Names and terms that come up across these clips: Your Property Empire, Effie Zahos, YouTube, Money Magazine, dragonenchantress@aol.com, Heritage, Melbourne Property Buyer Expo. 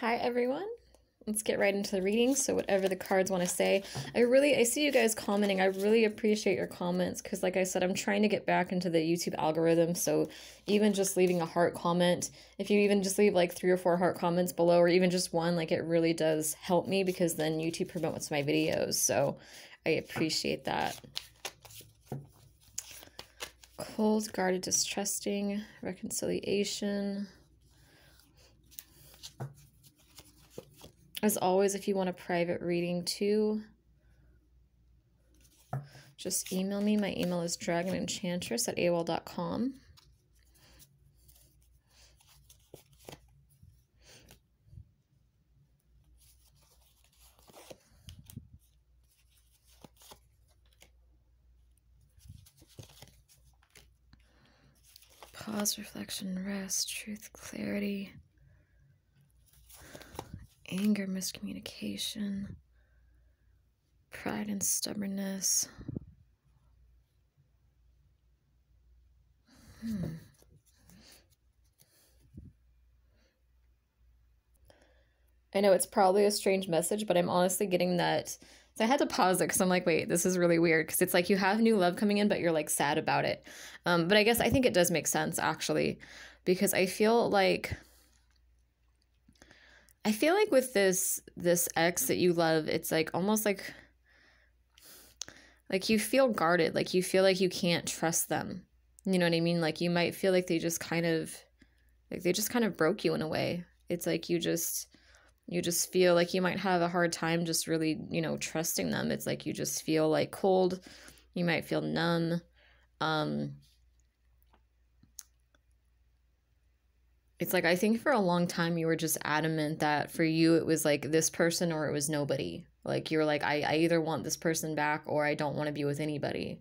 Hi everyone, let's get right into the reading. So whatever the cards want to say, I see you guys commenting. I really appreciate your comments because like I said, I'm trying to get back into the YouTube algorithm. So even just leaving a heart comment, if you even just leave like 3 or 4 heart comments below, or even just one, like it really does help me because then YouTube promotes my videos. So I appreciate that. Cold, guarded, distrusting, reconciliation. As always, if you want a private reading too, just email me. My email is dragonenchantress@aol.com. Pause, reflection, rest, truth, clarity. Anger, miscommunication, pride and stubbornness. I know it's probably a strange message, but I'm honestly getting that. So I had to pause it because I'm like, wait, this is really weird. Because it's like you have new love coming in, but you're like sad about it. But I guess I think it does make sense actually, because I feel like with this ex that you love, it's like almost like you feel guarded, like you feel like you can't trust them. You know what I mean? Like you might feel like they just kind of broke you in a way. It's like you just feel like you might have a hard time just really, you know, trusting them. It's like you just feel like cold. You might feel numb. It's like, I think for a long time you were just adamant that for you it was like this person or it was nobody. Like you were like, I either want this person back or I don't want to be with anybody.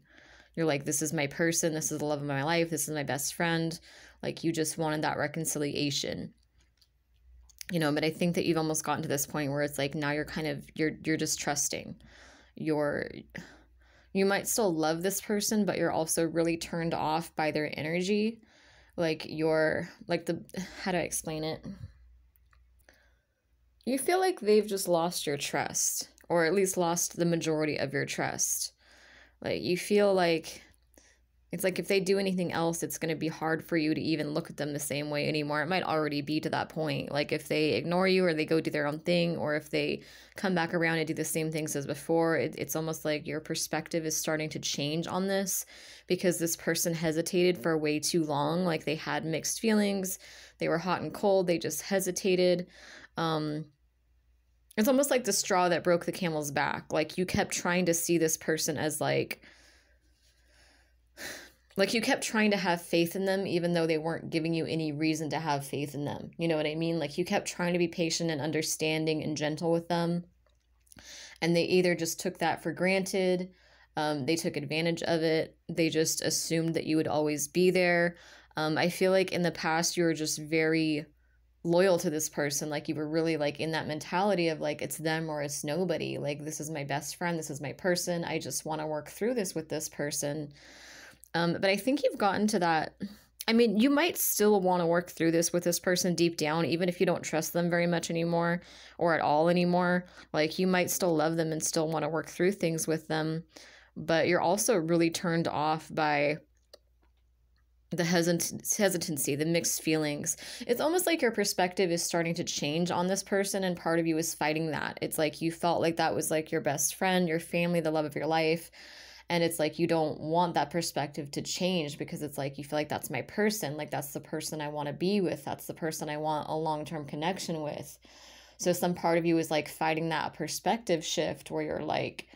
You're like, this is my person. This is the love of my life. This is my best friend. Like you just wanted that reconciliation, you know, but I think that you've almost gotten to this point where it's like, now you're kind of, you're just trusting. You might still love this person, but you're also really turned off by their energy. Like you're like the, how do I explain it? You feel like they've just lost your trust, or at least lost the majority of your trust. Like you feel like, it's like if they do anything else, it's going to be hard for you to even look at them the same way anymore. It might already be to that point. Like if they ignore you or they go do their own thing, or if they come back around and do the same things as before, it's almost like your perspective is starting to change on this because this person hesitated for way too long. Like they had mixed feelings. They were hot and cold. They just hesitated. It's almost like the straw that broke the camel's back. Like you kept trying to see this person as like you kept trying to have faith in them, even though they weren't giving you any reason to have faith in them. You know what I mean? Like you kept trying to be patient and understanding and gentle with them. And they either just took that for granted. They took advantage of it. They just assumed that you would always be there. I feel like in the past, you were just very loyal to this person. Like you were really like in that mentality of like, it's them or it's nobody. Like, this is my best friend. This is my person. I just want to work through this with this person. But I think you've gotten to that. I mean, you might still want to work through this with this person deep down, even if you don't trust them very much anymore or at all anymore. Like you might still love them and still want to work through things with them, but you're also really turned off by the hesitancy, the mixed feelings. It's almost like your perspective is starting to change on this person. And part of you is fighting that. It's like, you felt like that was like your best friend, your family, the love of your life. And it's like, you don't want that perspective to change because it's like, you feel like that's my person. Like that's the person I want to be with. That's the person I want a long-term connection with. So some part of you is like fighting that perspective shift where you're like,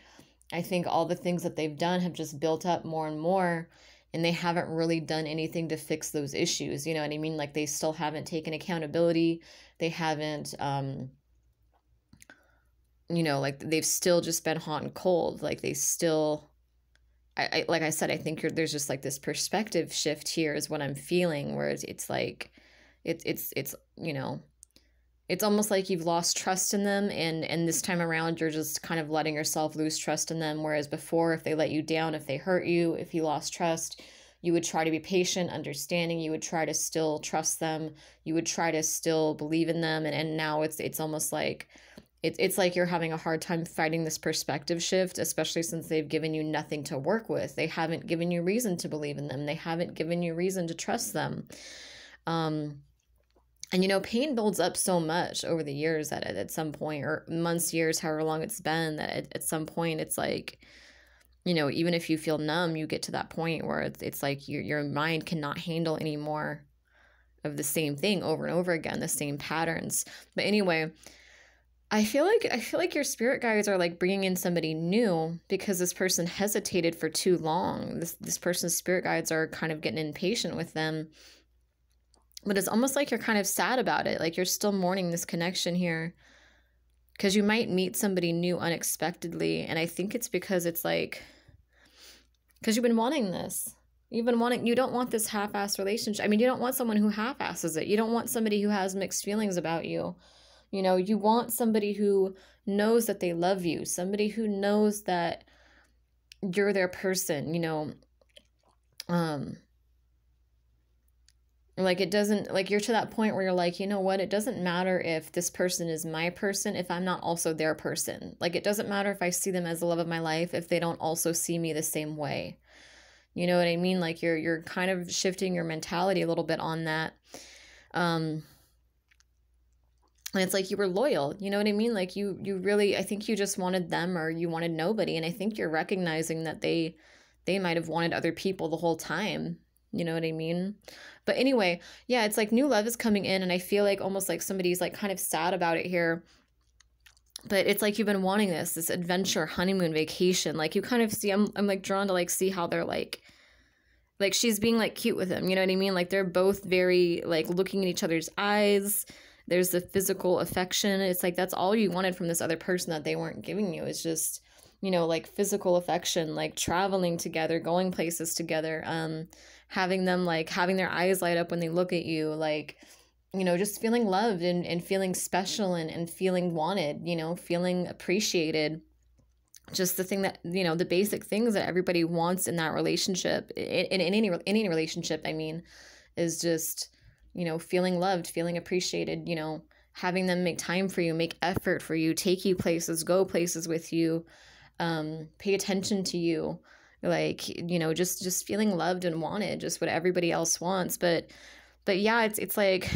I think all the things that they've done have just built up more and more, and they haven't really done anything to fix those issues. You know what I mean? Like they still haven't taken accountability. They haven't, you know, like they've still just been hot and cold. Like they still... like I said, I think there's just like this perspective shift here is what I'm feeling, where it's like, it's, you know, it's almost like you've lost trust in them. And this time around, you're just kind of letting yourself lose trust in them. Whereas before, if they let you down, if they hurt you, if you lost trust, You would try to be patient, understanding. You would try to still trust them. You would try to still believe in them. And now it's almost like it's like you're having a hard time fighting this perspective shift, especially since they've given you nothing to work with. They haven't given you reason to believe in them. They haven't given you reason to trust them. And, you know, pain builds up so much over the years that at some point, or months, years, however long it's been, that at some point it's like, you know, even if you feel numb, you get to that point where it's like your mind cannot handle any more of the same thing over and over again, the same patterns. But anyway, I feel like your spirit guides are like bringing in somebody new because this person hesitated for too long. This person's spirit guides are kind of getting impatient with them. But it's almost like you're kind of sad about it. Like you're still mourning this connection here because you might meet somebody new unexpectedly. And I think it's because it's like, because you've been wanting this. You've been wanting, you don't want this half-assed relationship. I mean, you don't want someone who half-asses it. You don't want somebody who has mixed feelings about you. You know, you want somebody who knows that they love you. Somebody who knows that you're their person, you know. Like it doesn't, like you're to that point where you're like, you know what, it doesn't matter if this person is my person if I'm not also their person. Like it doesn't matter if I see them as the love of my life if they don't also see me the same way. You know what I mean? Like you're kind of shifting your mentality a little bit on that. And it's like you were loyal, you know what I mean? Like you really, I think you just wanted them or you wanted nobody. And I think you're recognizing that they might have wanted other people the whole time. You know what I mean? But anyway, yeah, it's like new love is coming in and I feel like almost like somebody's like kind of sad about it here. But it's like you've been wanting this adventure, honeymoon, vacation. Like you kind of see, I'm like drawn to like see how they're like she's being like cute with him. You know what I mean? Like they're both very like looking in each other's eyes. There's the physical affection. It's like that's all you wanted from this other person that they weren't giving you. It's just, you know, like physical affection, like traveling together, going places together, having them like having their eyes light up when they look at you, like, you know, just feeling loved and feeling special and feeling wanted, you know, feeling appreciated. Just the thing that, you know, the basic things that everybody wants in that relationship, in any relationship, I mean, is just, you know, feeling loved, feeling appreciated, you know, having them make time for you, make effort for you, take you places, go places with you. Pay attention to you, like, you know, just feeling loved and wanted, just what everybody else wants. But yeah, it's like,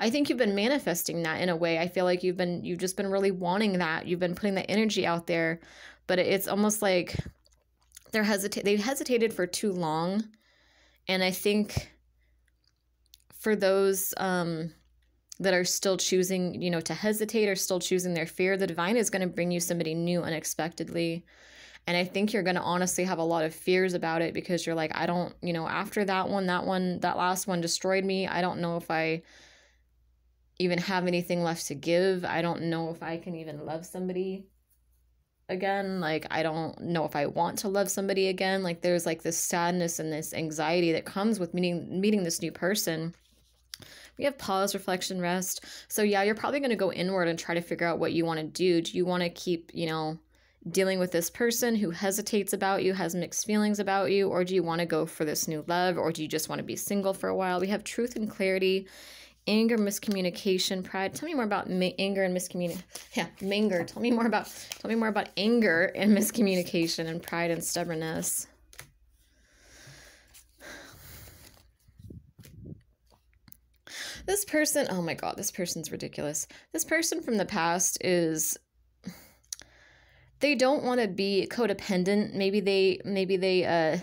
I think you've been manifesting that in a way. I feel like you've just been really wanting that. You've been putting that energy out there, but it's almost like they've hesitated for too long. And I think for those, that are still choosing, you know, to hesitate or still choosing their fear, the divine is going to bring you somebody new unexpectedly. And I think you're going to honestly have a lot of fears about it because you're like, I don't, you know, after that last one destroyed me. I don't know if I even have anything left to give. I don't know if I can even love somebody again. Like, I don't know if I want to love somebody again. Like there's like this sadness and this anxiety that comes with meeting this new person. We have pause, reflection, rest. So yeah, you're probably going to go inward and try to figure out what you want to do. Do you want to keep, you know, dealing with this person who hesitates about you, has mixed feelings about you, or do you want to go for this new love, or do you just want to be single for a while? We have truth and clarity, anger, miscommunication, pride. Tell me more about anger and miscommunication. Yeah, anger. Tell me more about anger and miscommunication and pride and stubbornness. This person, oh my God, this person's ridiculous. This person from the past is, they don't want to be codependent. Maybe they,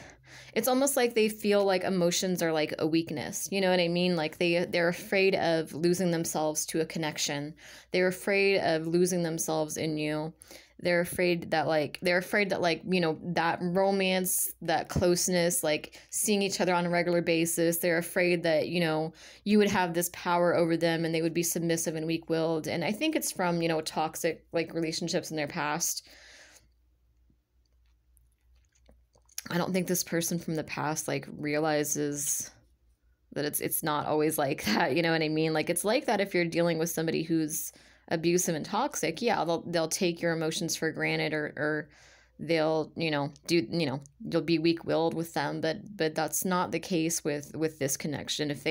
it's almost like they feel like emotions are like a weakness. You know what I mean? Like they're afraid of losing themselves to a connection. They're afraid of losing themselves in you. They're afraid that, you know, that romance, that closeness, like seeing each other on a regular basis, they're afraid that, you know, you would have this power over them and they would be submissive and weak-willed. And I think it's from, you know, toxic, like, relationships in their past. I don't think this person from the past, like, realizes that it's not always like that, you know what I mean? Like, it's like that if you're dealing with somebody who's abusive and toxic. Yeah, they'll take your emotions for granted or they'll, you'll be weak-willed with them, but that's not the case with this connection. If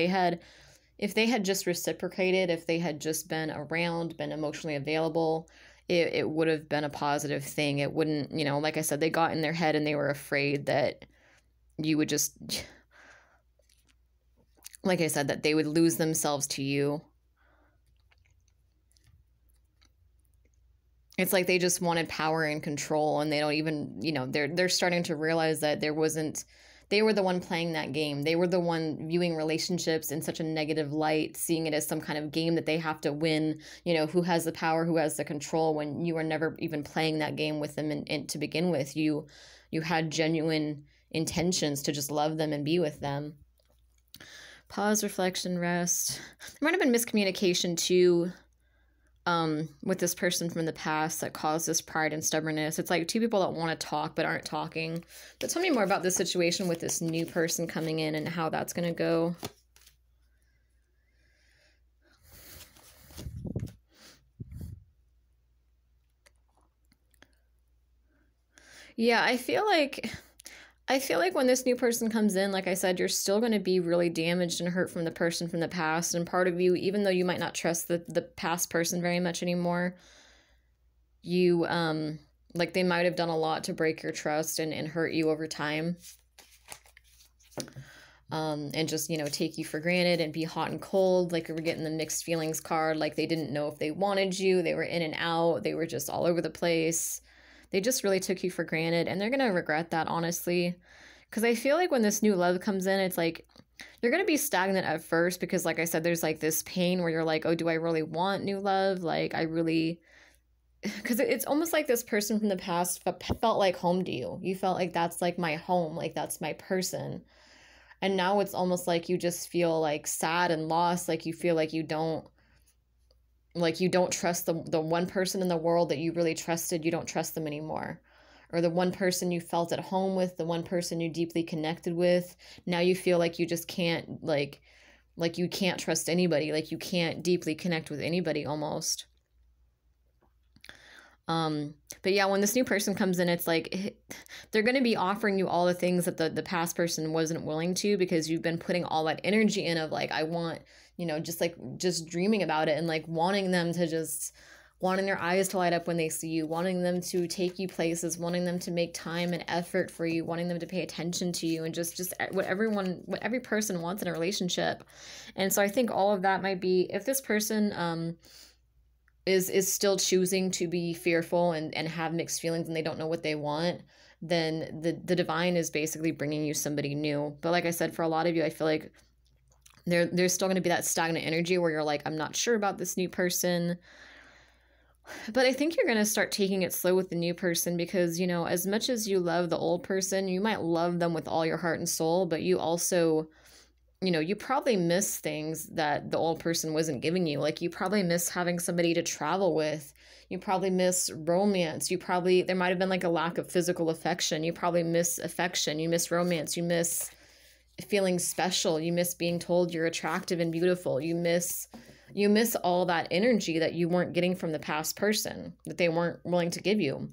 they had just reciprocated, if they had just been around, been emotionally available, it would have been a positive thing. It wouldn't, like I said, they got in their head and they were afraid that you would just, like I said, that they would lose themselves to you. It's like they just wanted power and control, and they don't even, they're starting to realize that there wasn't, they were the one playing that game. They were the one viewing relationships in such a negative light, seeing it as some kind of game that they have to win, who has the power, who has the control, when you were never even playing that game with them and to begin with. You had genuine intentions to just love them and be with them. Pause, reflection, rest. There might have been miscommunication too. With this person from the past that caused this pride and stubbornness. It's like two people that want to talk but aren't talking. But tell me more about this situation with this new person coming in and how that's going to go. Yeah, I feel like when this new person comes in, like I said, you're still going to be really damaged and hurt from the person from the past. And part of you, even though you might not trust the past person very much anymore, you, like they might have done a lot to break your trust and hurt you over time. And just, take you for granted and be hot and cold. Like we're getting the mixed feelings card. Like they didn't know if they wanted you. They were in and out. They were just all over the place. They just really took you for granted, and they're going to regret that, honestly, because I feel like when this new love comes in, it's like you're going to be stagnant at first because, like I said, there's like this pain where you're like, oh, do I really want new love? Like I really, because it's almost like this person from the past felt like home to you. You felt like that's like my home, like that's my person. And now it's almost like you just feel like sad and lost, like you feel like you don't trust the one person in the world that you really trusted. You don't trust them anymore. Or the one person you felt at home with, the one person you deeply connected with. Now you feel like you just can't, like you can't trust anybody. Like you can't deeply connect with anybody almost. But yeah, when this new person comes in, it's like they're going to be offering you all the things that the past person wasn't willing to, because you've been putting all that energy in of like, I want, just dreaming about it and like wanting them to just, wanting their eyes to light up when they see you, wanting them to take you places, wanting them to make time and effort for you, wanting them to pay attention to you, and just what every person wants in a relationship. And so I think all of that might be, if this person, is still choosing to be fearful and have mixed feelings and they don't know what they want, then the divine is basically bringing you somebody new. But like I said, for a lot of you, I feel like there's still going to be that stagnant energy where you're like, I'm not sure about this new person. But I think you're going to start taking it slow with the new person because, as much as you love the old person, you might love them with all your heart and soul, but you also... you probably miss things that the old person wasn't giving you. Like you probably miss having somebody to travel with. You probably miss romance. There might've been like a lack of physical affection. You probably miss affection. You miss romance. You miss feeling special. You miss being told you're attractive and beautiful. You miss all that energy that you weren't getting from the past person, that they weren't willing to give you.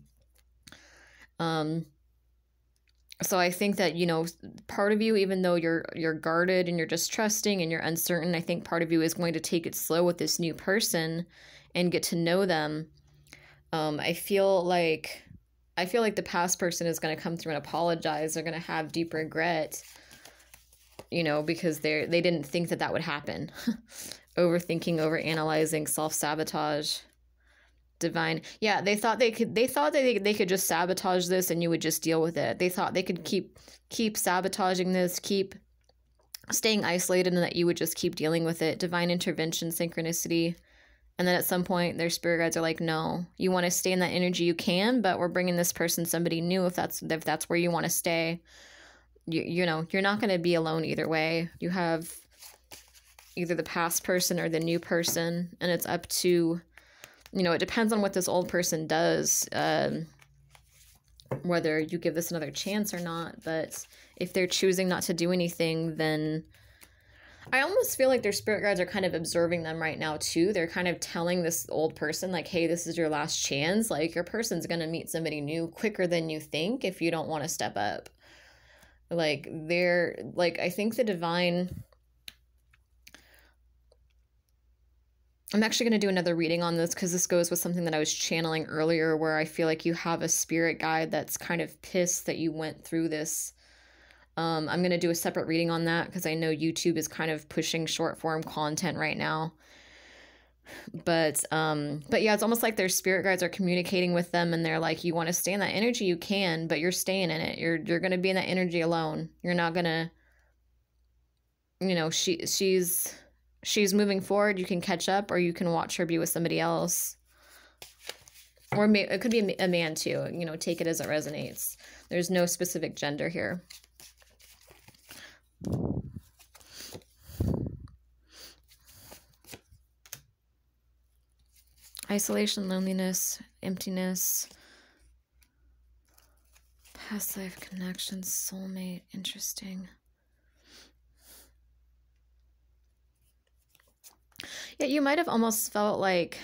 So I think that, part of you, even though you're guarded and you're distrusting and you're uncertain, I think part of you is going to take it slow with this new person and get to know them. I feel like the past person is going to come through and apologize. They're going to have deep regret, because they didn't think that would happen. Overthinking, overanalyzing, self-sabotage. Divine. Yeah, they thought that they could just sabotage this and you would just deal with it. They thought they could keep sabotaging this, keep staying isolated, and that you would just keep dealing with it. Divine intervention, synchronicity. And then at some point their spirit guides are like, no, you want to stay in that energy, you can, but we're bringing this person somebody new. If that's where you want to stay, you're not going to be alone either way. You have either the past person or the new person, and it's up to, it depends on what this old person does, whether you give this another chance or not. But if they're choosing not to do anything, then I almost feel like their spirit guides are kind of observing them right now too. They're kind of telling this old person like, hey, this is your last chance. Like your person's going to meet somebody new quicker than you think if you don't want to step up. Like they're like, I think the divine, I'm actually going to do another reading on this because this goes with something that I was channeling earlier where I feel like you have a spirit guide that's kind of pissed that you went through this. I'm going to do a separate reading on that because I know YouTube is kind of pushing short form content right now. But yeah, it's almost like their spirit guides are communicating with them and they're like, you want to stay in that energy, you can, but you're staying in it. You're going to be in that energy alone. You're not going to, you know, she's moving forward. You can catch up or you can watch her be with somebody else. Or it could be a man too, you know, take it as it resonates. There's no specific gender here. Isolation, loneliness, emptiness, past life connection, soulmate, interesting. Yeah, you might have almost felt like,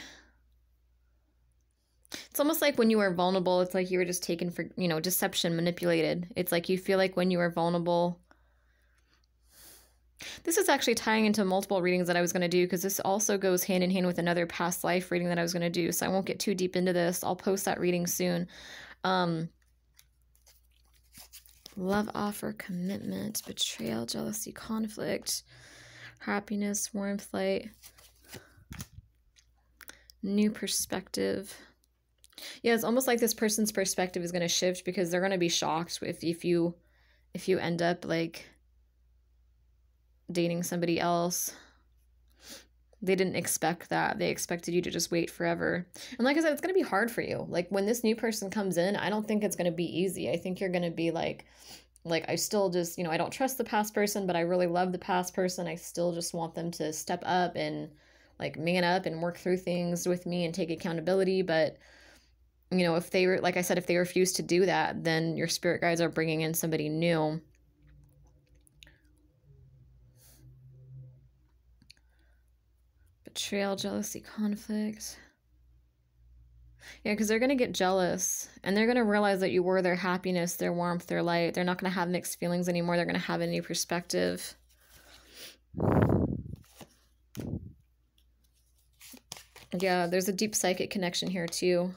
it's almost like when you were vulnerable, it's like you were just taken for, you know, deception, manipulated. It's like you feel like when you were vulnerable. This is actually tying into multiple readings that I was going to do because this also goes hand in hand with another past life reading that I was going to do. So I won't get too deep into this. I'll post that reading soon. Love offer, commitment, betrayal, jealousy, conflict, happiness, warmth, light, new perspective. Yeah, it's almost like this person's perspective is going to shift because they're going to be shocked if you end up like dating somebody else. They didn't expect that. They expected you to just wait forever. And like I said, it's going to be hard for you. Like when this new person comes in, I don't think it's going to be easy. I think you're going to be like I still just, you know, I don't trust the past person, but I really love the past person. I still just want them to step up and like man up and work through things with me and take accountability. But you know, if they were, like I said, if they refuse to do that, then your spirit guides are bringing in somebody new. Betrayal, jealousy, conflict. Yeah, because they're going to get jealous and they're going to realize that you were their happiness, their warmth, their light. They're not going to have mixed feelings anymore. They're going to have a new perspective. Yeah, there's a deep psychic connection here too.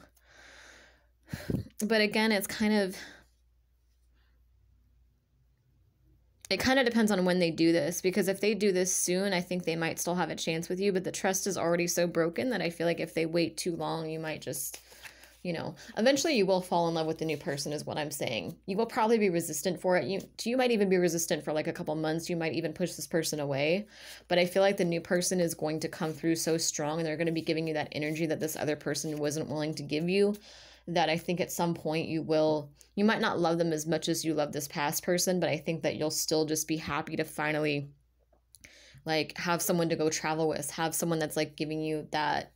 But again, it's kind of... It kind of depends on when they do this, because if they do this soon, I think they might still have a chance with you, but the trust is already so broken that I feel like if they wait too long, you might just, you know, eventually you will fall in love with the new person is what I'm saying. You will probably be resistant for it. You might even be resistant for like a couple months. You might even push this person away, but I feel like the new person is going to come through so strong and they're going to be giving you that energy that this other person wasn't willing to give you. That I think at some point you might not love them as much as you love this past person, but I think that you'll still just be happy to finally like have someone to go travel with, have someone that's like giving you that,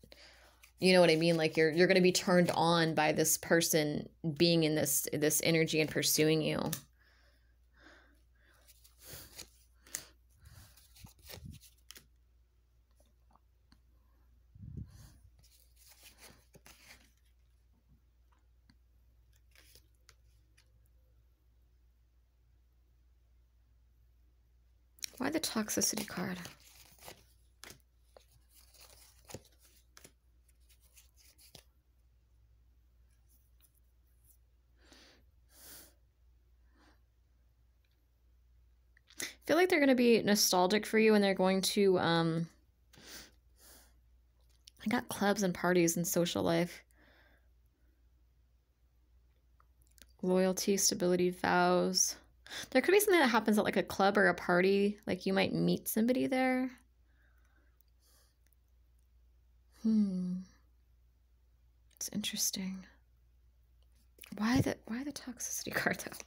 you know what I mean? Like you're going to be turned on by this person being in this energy and pursuing you. Why the toxicity card? I feel like they're going to be nostalgic for you and they're going to, I got clubs and parties and social life. Loyalty, stability, vows. There could be something that happens at like a club or a party. Like you might meet somebody there. It's interesting. Why the toxicity card though?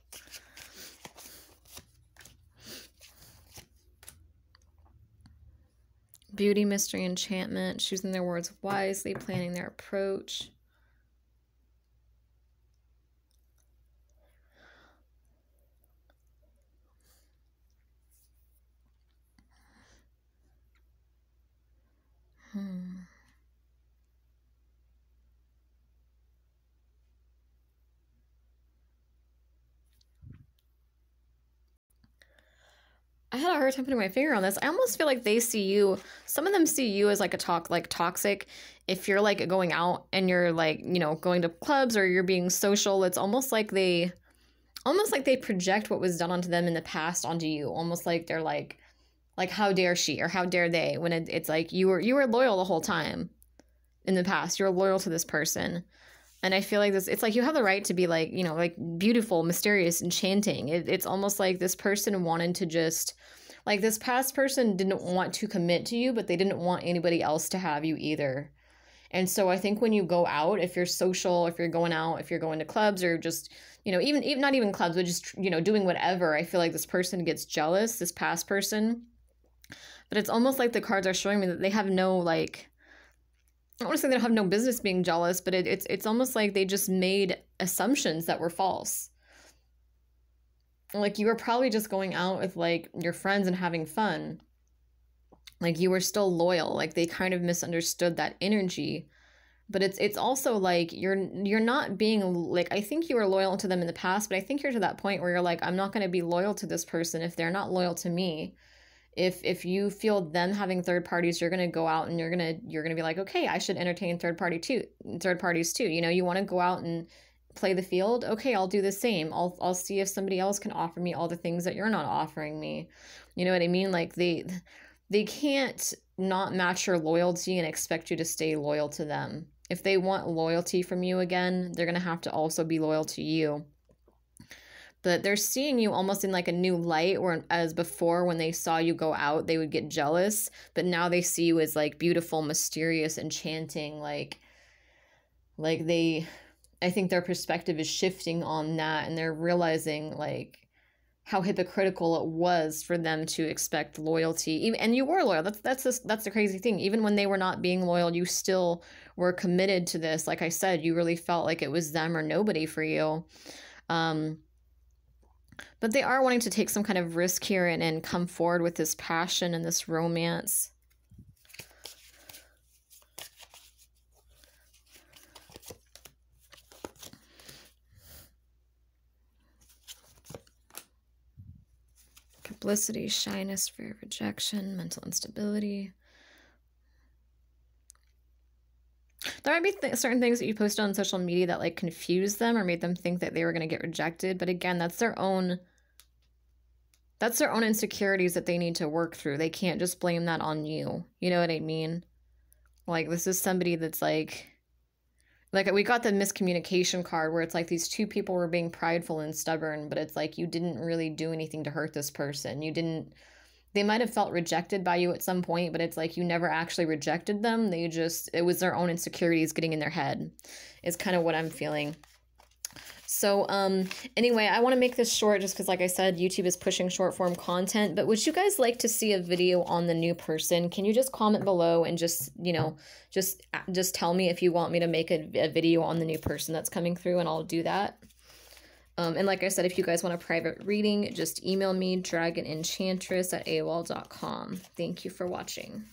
Beauty, mystery, enchantment, choosing their words wisely, planning their approach. I had a hard time putting my finger on this. I almost feel like they see you, some of them see you as like a toxic. If you're like going out and you're like, you know, going to clubs or you're being social, it's almost like they project what was done onto them in the past onto you. Almost like they're like how dare she or how dare they, when it's like you were loyal the whole time in the past. You're loyal to this person. And I feel like this, it's like you have the right to be like, you know, like beautiful, mysterious, enchanting. It's almost like this person wanted to just, like this past person didn't want to commit to you, but they didn't want anybody else to have you either. And so I think when you go out, if you're social, if you're going out, if you're going to clubs or just, you know, even not even clubs, but just, you know, doing whatever, I feel like this person gets jealous, this past person. But it's almost like the cards are showing me that they have no, like, I don't want to say they don't have no business being jealous, but it's almost like they just made assumptions that were false. Like you were probably just going out with like your friends and having fun. Like you were still loyal. Like they kind of misunderstood that energy. But it's also like you're not being like, I think you were loyal to them in the past, but I think you're to that point where you're like, I'm not going to be loyal to this person if they're not loyal to me. If you feel them having third parties, you're gonna go out and you're gonna be like, okay, I should entertain third parties too. You know, you want to go out and play the field. Okay, I'll do the same. I'll see if somebody else can offer me all the things that you're not offering me. You know what I mean? Like they can't not match your loyalty and expect you to stay loyal to them. If they want loyalty from you again, they're gonna have to also be loyal to you. But they're seeing you almost in like a new light, or as before when they saw you go out, they would get jealous. But now they see you as like beautiful, mysterious, enchanting, like they, I think their perspective is shifting on that. And they're realizing like how hypocritical it was for them to expect loyalty. And you were loyal. That's the crazy thing. Even when they were not being loyal, you still were committed to this. Like I said, you really felt like it was them or nobody for you. But they are wanting to take some kind of risk here and come forward with this passion and this romance. Complicity, shyness, fear of rejection, mental instability. There might be certain things that you posted on social media that like confused them or made them think that they were going to get rejected. But again, that's their own insecurities that they need to work through. They can't just blame that on you. You know what I mean? Like this is somebody that's like we got the miscommunication card where it's like these two people were being prideful and stubborn, but it's like you didn't really do anything to hurt this person. You didn't. They might have felt rejected by you at some point, but it's like you never actually rejected them. They just, it was their own insecurities getting in their head is kind of what I'm feeling. So anyway, I want to make this short just because, like I said, YouTube is pushing short form content. But would you guys like to see a video on the new person? Can you just comment below and just, you know, just tell me if you want me to make a video on the new person that's coming through, and I'll do that. And like I said, if you guys want a private reading, just email me, dragonenchantress@aol.com. Thank you for watching.